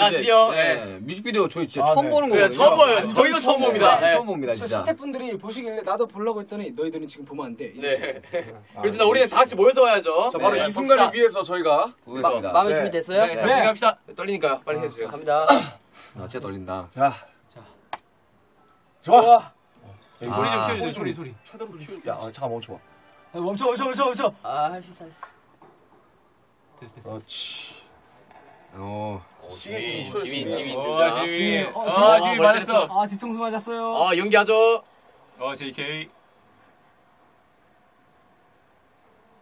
아, 드디어 네. 뮤직비디오 저희 진짜 처음 보는 거예요. 처음 봐요. 저희도 처음 봅니다. 처음 봅니다. 진짜 스태프분들이 보시길래 나도 보려고 했더니 너희들은 지금 보면 안 돼. 네. 그렇습니다. 우리는 다 같이 모여서 봐야죠. 자, 바로 이 순간을 위해서 저희가 보겠습니다. 마음의 준비 됐어요? 네. 준비합시다. 떨리니까요. 빨리 해주세요. 갑니다. 아, 진짜 떨린다. 자, 좋아. 소리 좀 키워주세요. 소리. 최대한 키워주세요. 야, 잠깐 멈춰봐. 멈춰. 아, 할 수 있어. 됐어. 그렇지. 지민 맞았어. 아, 뒤통수 맞았어요. 아, 연기하죠. JK.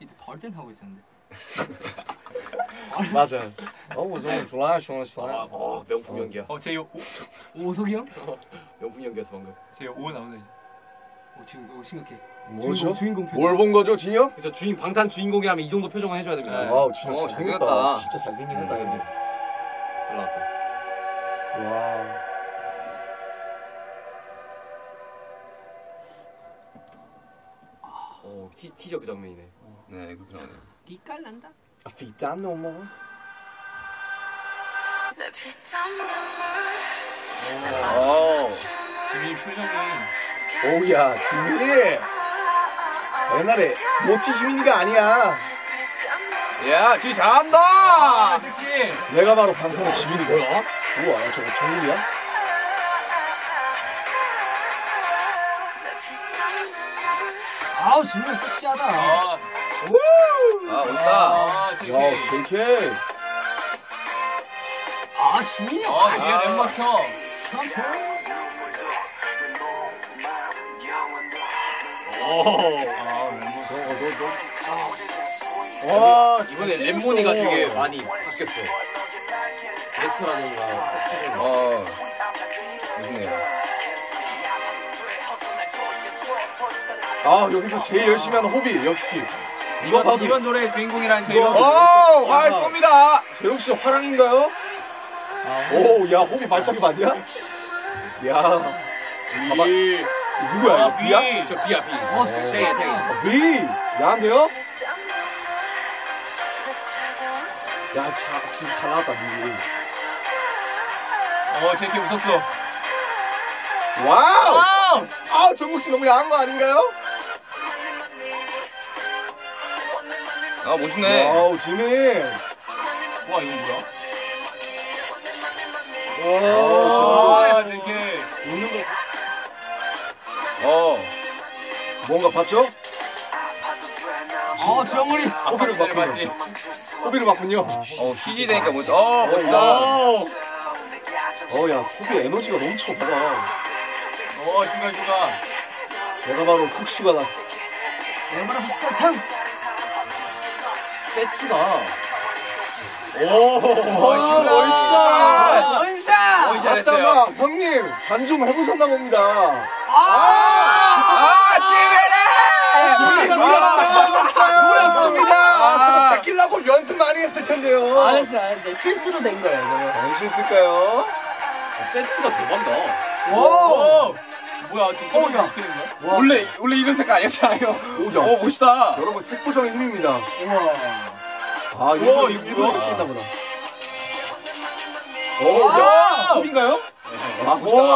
이때 발댄 하고 있었는데. 맞아. 오성훈 좋아요. 명품 연기야. 제이오 오석이 형? 명품 연기였어 방금. 제이오 오 나오네. 지금 심각해. 뭐죠? 주인공 표정. 뭘 본 거죠, 진영? 그래서 주인 방탄 주인공이라면 이 정도 표정을 해줘야 됩니다. 와우, 진영 잘생겼다. 진짜 잘생긴 사람인데. 잘 나왔다. 와. 오, 티저 그 장면이네. 네, 그 장면. 빛깔 난다. 아, 빛땀 넘어. 내 빛땀 넘어. 오, 주인 표정이. 오우야, 지민이! 옛날에 멋지 지민이가 아니야! 야, 지민 잘한다! 아, 섹시! 내가 바로 방송의 지민이거든. 우와, 저거 정민이야? 아우, 정말 섹시하다. 아, 우! 아, 온다. 아, JK. 아, 지민이야. 아, 지민이 랩 맞춰. 와, 이번에 랩몬이가 되게 많이 바뀌었어요. 레스토랑인가. 아, 무슨요. 아, 여기서 제일 열심히 하는 호비 역시. 이번 노래의 주인공이라는 제이홉. 오, 아, 쏩니다. 재용 씨 화랑인가요? 오, 야, 호비 발차기 맞냐? 야, 이. 누구야? 아, 비야? 저 비야, 비. 어, 아, 비! 야한데요? 야, 진짜 잘 나왔다, 비. 제키 웃었어. 와우! 와우! 아, 정국씨 너무 야한 거 아닌가요? 아, 멋있네. 와우, 지민. 와, 이거 뭐야? 와, 제키. 웃는 거. 뭔가 봤죠? 주영물이 호비를 봤군요. CG 되니까 뭐지? 야, 호비 에너지가 넘쳐 보다. 순간. 내가 바로 쿡슈가다. 얼마나 핫설탕! 세트가. 멋있다! 아따마 형님 잔 좀 해보셨나 봅니다. 지민이! 몰랐습니다. 제가 제끼려고 연습 많이 했을 텐데요. 알았어요. 실수로 된 거예요. 안 실수일까요? 세트가 대박이다. 와, 뭐야? 원래 이런 색깔 아니었어요? 오, 멋있다. 여러분 색보정의 힘입니다. 우와. 아, 이거 이쁘다 보다. 오, 호빈가요? 아, 멋있다.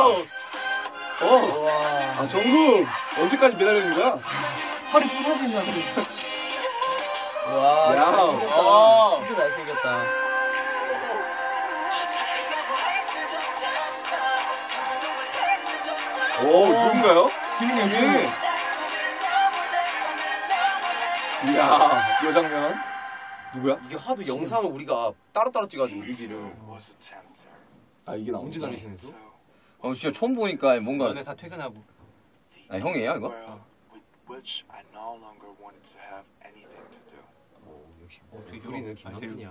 아, 정국! 언제까지 매달리는 거야? 허리 부러진다. 와, 야, 진짜 잘생겼다. 오, 누군가요? 지민이. 이야, 이 장면. 누구야? 이게 하도 영상을 우리가 따로따로 찍어가지고, 뮤비를. 아, 이게 나온지 다니시면서? 진짜 처음 보니까 뭔가 너네 다 퇴근하고. 아, 형이에요 이거? 역시 우리는 김남준이야.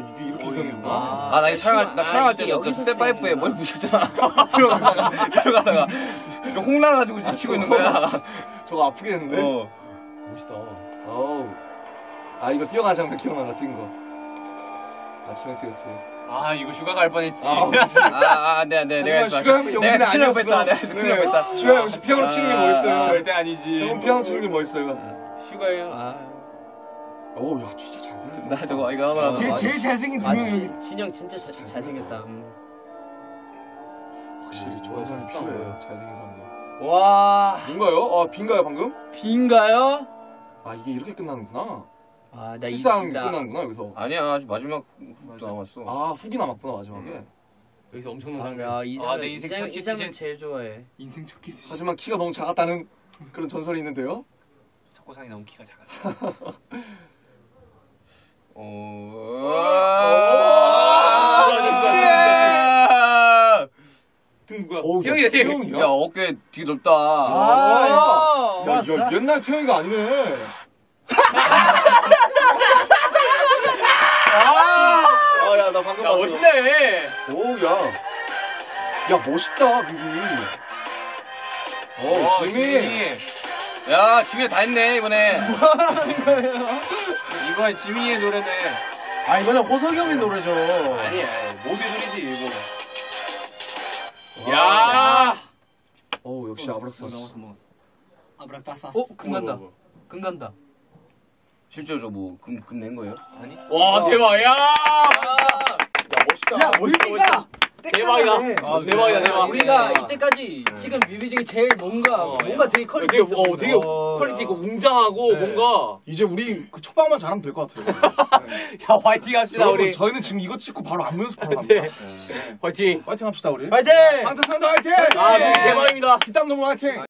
이게 이렇게 시작이구나. 나 이거 촬영할 때 여기 스텝파이프에 머리 부셨잖아. 들어가다가 이거 홍 나가지고 지금 치고 있는 거야. 저거 아프게 했는데. 멋있다. 이거 뛰어가는 장면 기억나나 찍은 거. 아침에 찍었지. 이거 휴가 갈 뻔했지. 네. 하지만 휴가하면 용기는 아니었어. 네. 휴가 역시 피아노 치는 게 멋있어요. 절대 아니지. 피아노 치는 게 멋있어요. 휴가예요. 어우 야 진짜 잘생겼다. 나 저거 이거 하나. 제일 잘생긴 두 명이. 진영 진짜 잘생겼다. 확실히 좋아하는 사람이 필요해요. 잘생긴 사람들. 와. 뭔가요? 아 빈가요 방금? 빈가요? 아 이게 이렇게 끝나는구나. 아, 키스한 게 끝나는구나 여기서. 아니야 아직 마지막 남았어. 아 후기 남았구나 마지막에. 여기서 엄청난 사람이. 아 내 인생 첫 키스 제일 좋아해. 인생 첫 키스. 하지만 키가 너무 작았다는 그런 전설이 있는데요. 석고상이 너무 키가 작았어. 등 누구야? 태영이야 태영. 야 어깨 뒤 넓다. 야 옛날 태영이가 아니네. 아야 나 방금 봤어. 멋있네. 오야야 멋있다 미미. 오 지미. 야 지민이 다 했네 이번에. 이번에 지민이의 노래네. 아 이번에 호석이 형의 노래죠. 아니야 모두 노래지 이거. 야. 오 역시 아브락사스. 아브락다사스. 오 금간다. 금간다. 실제로 저 뭐 금 낸 거예요? 아니. 와 대박. 야. 멋있다. 야 멋있다. 대박이다. 아, 대박이다. 대박. 우리가 이때까지 지금 뮤비 중에 제일 뭔가 되게 퀄리티 있어. 되게 퀄리티 있고 웅장하고 뭔가 이제 우리 그 첫방만 잘하면 될 것 같아요. 야 화이팅 합시다 여러분, 우리. 저희는 지금 이거 찍고 바로 안무 연습하러 갑니다. 화이팅. 화이팅 합시다 우리. 화이팅. 방탄 선다 화이팅. 아 대박입니다. 기땀 너무 화이팅.